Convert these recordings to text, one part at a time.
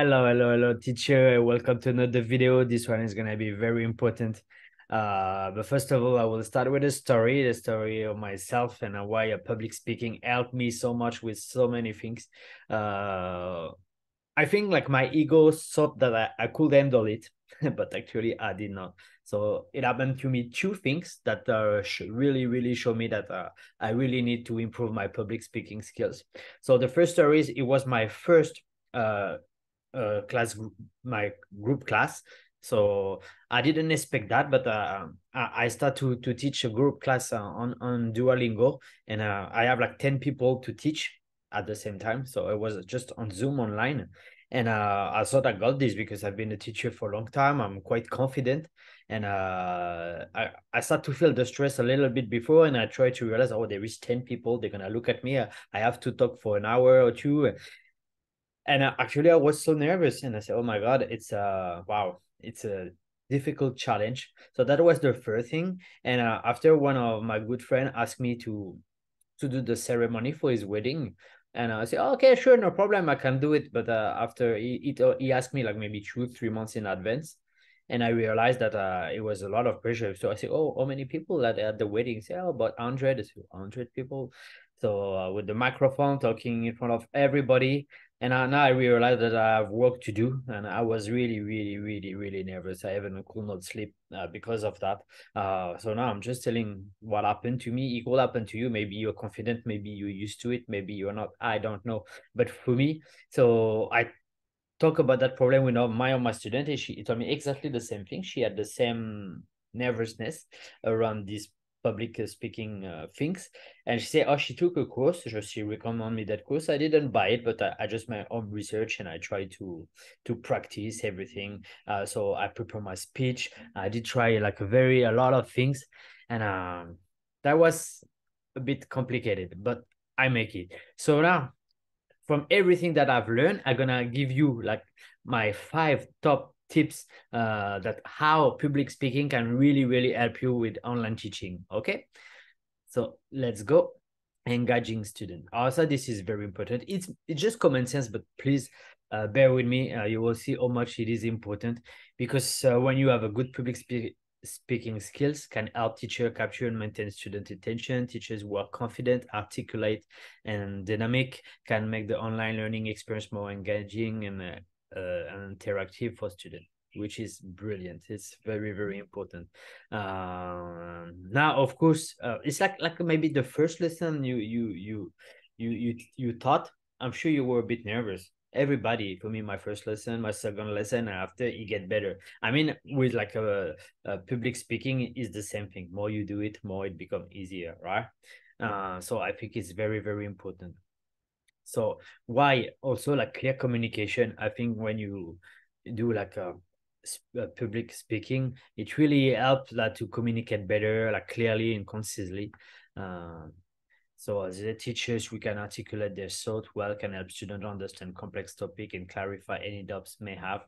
Hello teacher, welcome to another video. This one is going to be very important, but first of all I will start with a story, the story of myself and why public speaking helped me so much with so many things. I think like my ego thought that I could handle it, but actually I did not. So it happened to me two things that really showed me that I really need to improve my public speaking skills. So the first story is, it was my first group class. So I didn't expect that, but I start to teach a group class on Duolingo, and I have like 10 people to teach at the same time. So it was just on Zoom online, and I thought I got this because I've been a teacher for a long time. I'm quite confident, and I start to feel the stress a little bit before, and I try to realize, oh, there is 10 people, they're gonna look at me, I have to talk for an hour or two. And actually, I was so nervous, and I said, "Oh my God, it's it's a difficult challenge." So that was the first thing. And after, one of my good friend asked me to do the ceremony for his wedding, and I said, oh, "Okay, sure, no problem, I can do it." But after he asked me like maybe 2-3 months in advance, and I realized that it was a lot of pressure. So I said, "Oh, how many people at the wedding?" Say, "Oh, about 100." I said, 100 people. So with the microphone, talking in front of everybody. And now I realized that I have work to do, and I was really nervous. I even could not sleep because of that. So now I'm just telling what happened to me. It will happen to you. Maybe you're confident. Maybe you're used to it. Maybe you're not. I don't know. But for me, so I talk about that problem with my student. She told me exactly the same thing. She had the same nervousness around this public speaking things, and she said, oh, she took a course, she recommended me that course. I didn't buy it, but I just my own research, and I tried to practice everything. So I prepared my speech, I did try like a lot of things, and that was a bit complicated, but I make it. So now from everything that I've learned, I'm gonna give you like my 5 top tips that how public speaking can really help you with online teaching. Okay, so let's go. Engaging student. Also, this is very important. It's just common sense, but please bear with me. You will see how much it is important, because when you have a good public speaking skills, can help teacher capture and maintain student attention. Teachers who are confident, articulate, and dynamic can make the online learning experience more engaging and interactive for students, which is brilliant. It's very important. Now, of course, it's like maybe the first lesson you taught. I'm sure you were a bit nervous. Everybody, for me, my first lesson, my second lesson, and after you get better. I mean, with like a public speaking is the same thing. More you do it, more it becomes easier, right? So I think it's very important. So why also like clear communication? I think when you do like a public speaking, it really helps like to communicate better, like clearly and concisely. So as the teachers, we can articulate their thought well, can help students understand complex topic and clarify any doubts may have.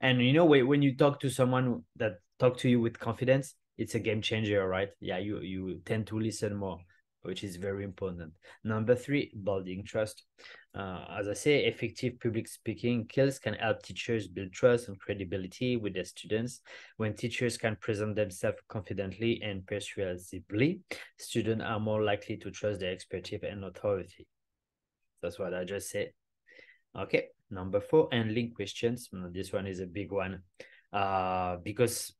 And you know, when you talk to someone that talk to you with confidence, it's a game changer, right? Yeah, you tend to listen more, which is very important. Number 3, building trust. As I say, effective public speaking skills can help teachers build trust and credibility with their students. When teachers can present themselves confidently and persuasively, students are more likely to trust their expertise and authority. That's what I just said. Okay, number 4, handling questions. This one is a big one, because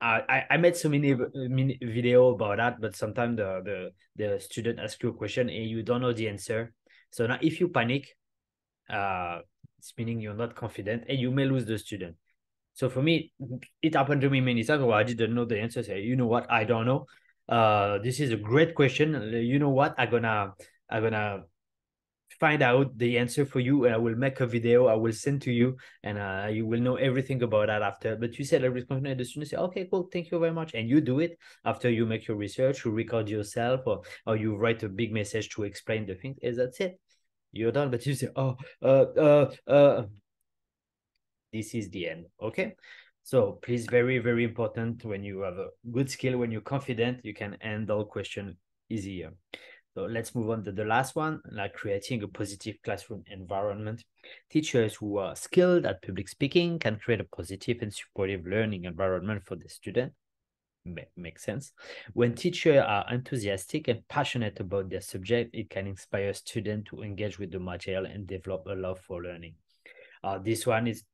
I made so many videos about that, but sometimes the student asks you a question and you don't know the answer. So now if you panic, it's meaning you're not confident and you may lose the student. So for me, it happened to me many times where I didn't know the answer. Say, you know what, I don't know. This is a great question. You know what, I'm gonna find out the answer for you, and I will make a video, I will send to you, and you will know everything about that after. But you said every question, the student say, okay, cool, thank you very much, and you do it. After you make your research, you record yourself, or you write a big message to explain the things, and that's it, you're done. But you say, this is the end. Okay, so please, very important. When you have a good skill, when you're confident, you can handle question easier. So let's move on to the last one, like creating a positive classroom environment. Teachers who are skilled at public speaking can create a positive and supportive learning environment for the student. Makes sense. When teachers are enthusiastic and passionate about their subject, it can inspire students to engage with the material and develop a love for learning. This one is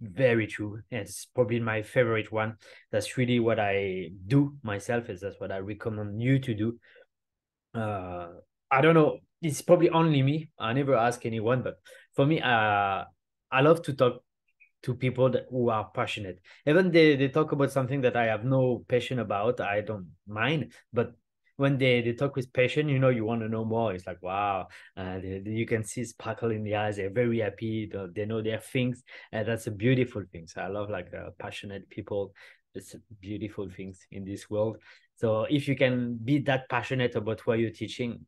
very true. It's probably my favorite one. That's really what I do myself, is that's what I recommend you to do. I don't know, it's probably only me. I never ask anyone, but for me, I love to talk to people who are passionate. Even they talk about something that I have no passion about, I don't mind. But when they talk with passion, you know, you want to know more. It's like, wow, you can see sparkle in the eyes. They're very happy. They know their things. And that's a beautiful thing. So I love like passionate people. It's beautiful things in this world. So if you can be that passionate about what you're teaching,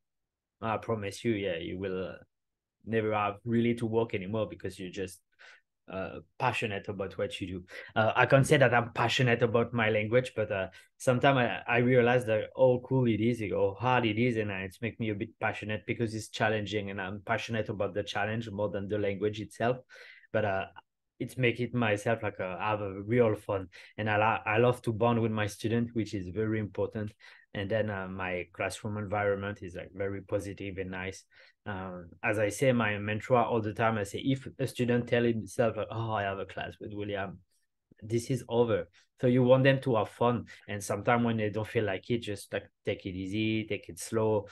I promise you, yeah, you will never have really to work anymore, because you're just passionate about what you do. I can't say that I'm passionate about my language, but sometimes I realize that how cool it is, how hard it is, and it's make me a bit passionate because it's challenging, and I'm passionate about the challenge more than the language itself. But it's make it myself like have a real fun, and I love to bond with my student, which is very important. And then my classroom environment is like very positive and nice. As I say my mantra all the time, I say, if a student tells himself, like, oh, I have a class with William, this is over. So you want them to have fun. And sometimes when they don't feel like it, just like take it easy, take it slow,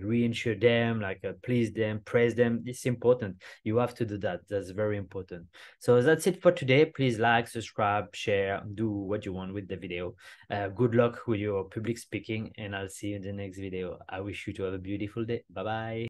reassure them, like please them, praise them. It's important. You have to do that. That's very important. So that's it for today. Please like, subscribe, share, do what you want with the video. Good luck with your public speaking, and I'll see you in the next video. I wish you to have a beautiful day. Bye-bye.